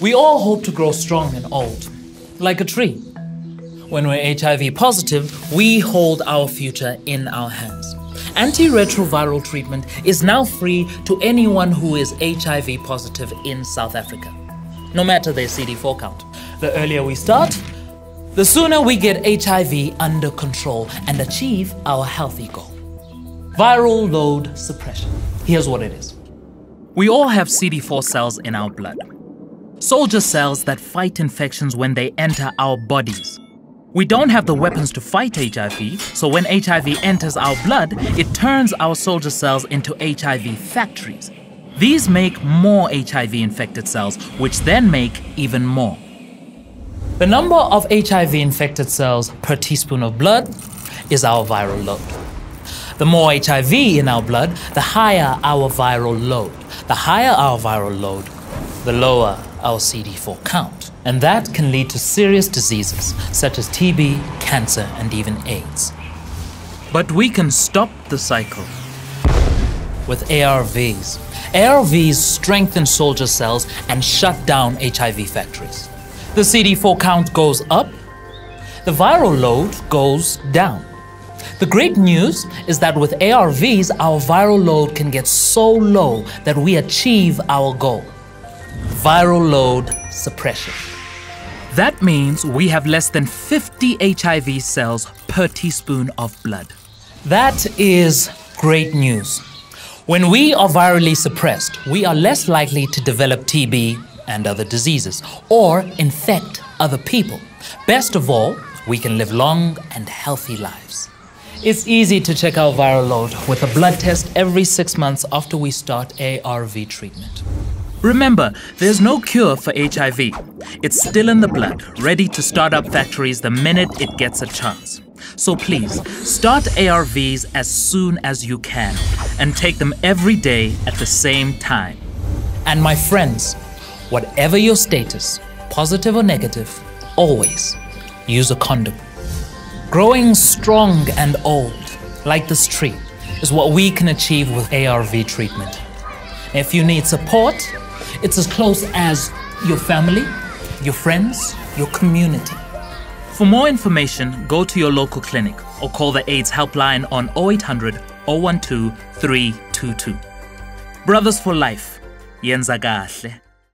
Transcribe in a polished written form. We all hope to grow strong and old, like a tree. When we're HIV positive, we hold our future in our hands. Antiretroviral treatment is now free to anyone who is HIV positive in South Africa, no matter their CD4 count. The earlier we start, the sooner we get HIV under control and achieve our healthy goal. Viral load suppression. Here's what it is. We all have CD4 cells in our blood. Soldier cells that fight infections when they enter our bodies. We don't have the weapons to fight HIV, so when HIV enters our blood, it turns our soldier cells into HIV factories. These make more HIV-infected cells, which then make even more. The number of HIV-infected cells per teaspoon of blood is our viral load. The more HIV in our blood, the higher our viral load. The higher our viral load, the lower our CD4 count. And that can lead to serious diseases such as TB, cancer, and even AIDS. But we can stop the cycle with ARVs. ARVs strengthen soldier cells and shut down HIV factories. The CD4 count goes up, the viral load goes down. The great news is that with ARVs, our viral load can get so low that we achieve our goal, viral load suppression. That means we have less than 50 HIV cells per teaspoon of blood. That is great news. When we are virally suppressed, we are less likely to develop TB, and other diseases, or infect other people. Best of all, we can live long and healthy lives. It's easy to check our viral load with a blood test every 6 months after we start ARV treatment. Remember, there's no cure for HIV. It's still in the blood, ready to start up factories the minute it gets a chance. So please, start ARVs as soon as you can, and take them every day at the same time. And my friends, whatever your status, positive or negative, always use a condom. Growing strong and old, like this tree, is what we can achieve with ARV treatment. If you need support, it's as close as your family, your friends, your community. For more information, go to your local clinic or call the AIDS helpline on 0800 012 322. Brothers for Life, Yenza Kahle.